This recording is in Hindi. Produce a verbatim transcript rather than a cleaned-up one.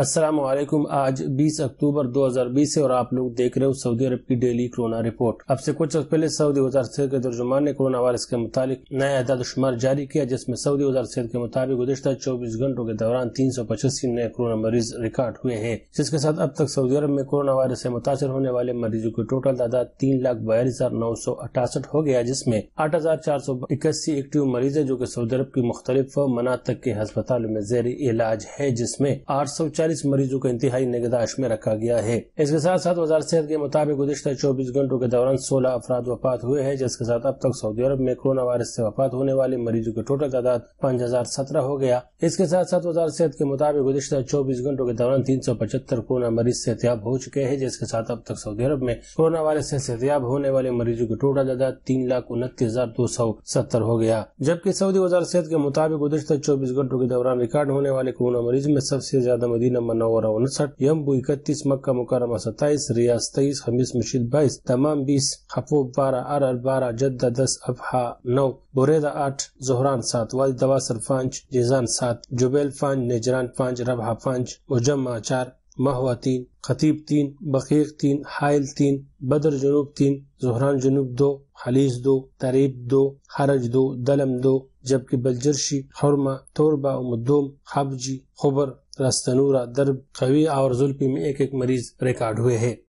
अस्सलामु अलैकुम। आज बीस अक्टूबर दो हज़ार बीस से और आप लोग देख रहे हो सऊदी अरब की डेली कोरोना रिपोर्ट। अब से कुछ वक्त पहले सऊदी वजारत सेहत के तर्जुमान ने कोरोना वायरस के मुतालिक नया अदाद शुमार जारी किया, जिसमें सऊदी वजारत सेहत के मुताबिक गुज़श्ता चौबीस घंटों के दौरान तीन सौ पचासी नए कोरोना मरीज रिकॉर्ड हुए हैं, जिसके साथ अब तक सऊदी अरब में कोरोना वायरस से मुतासर होने वाले मरीजों की टोटल तादाद तीन लाख बयालीस हजार नौ सौ अठासठ हो गया, जिसमें आठ हजार चार सौ इक्यासी एक्टिव मरीज है जो की सऊदी अरब की मुख्तलिफ मनातक के हस्पतालों में जेर इलाज है, जिसमें आठ सौ चालीस मरीजों को इंतहाई निगहदाश्त में रखा गया है। इसके साथ साथ वजारत सेहत के मुताबिक गुज़श्ता चौबीस घंटों के दौरान सोलह अफराद वफात हुए हैं, जिसके साथ अब तक सऊदी अरब में कोरोना वायरस से वफात होने वाले मरीजों की टोटल तादाद पाँच हजार सत्रह हो गया। इसके साथ साथ वजारत सेहत के मुताबिक गुज़श्ता चौबीस घंटों के दौरान तीन सौ पचहत्तर कोरोना मरीज सेहतयाब हो चुके हैं, जिसके साथ अब तक सऊदी अरब में कोरोना वायरस से सेहतयाब होने वाले मरीजों की टोटल तादाद तीन लाख उनतीस हजार दो सौ सत्तर हो गया। जबकि सऊदी वजारत सेहत के मुताबिक गुज़श्ता चौबीस घंटों के दौरान रिकॉर्ड होने वाले कोरोना मरीज में सबसे ज्यादा मदीना मनौरा उनसठ, यम्बू इकतीस, मक्का मुकरमा सत्ताईस, रियाज तेईस, खमीस मशीद बाईस, तमाम बीस, हफूब बारह, अरर बारह, जद्दा दस, अफहा नौ, बुरेदा आठ, जोहरान सात, वादी दवासर पाँच, जीजान सात, जुबैल पाँच, निजरान पाँच, रबहा पाँच, मुजम्मा चार, महवा तीन, खतीब तीन, बकीक तीन, हाइल तीन, बदर जनूब तीन, जोहरान जनूब दो, हलीस दो, तारीब दो, हरज दो, दलम दो, जबकि बलजरशी, हरमा, तोरबा, उमदोम, हबजी, खबर, रास्तनूरा, दर्ब, कवी और जुल्फी में एक एक मरीज रिकॉर्ड हुए हैं।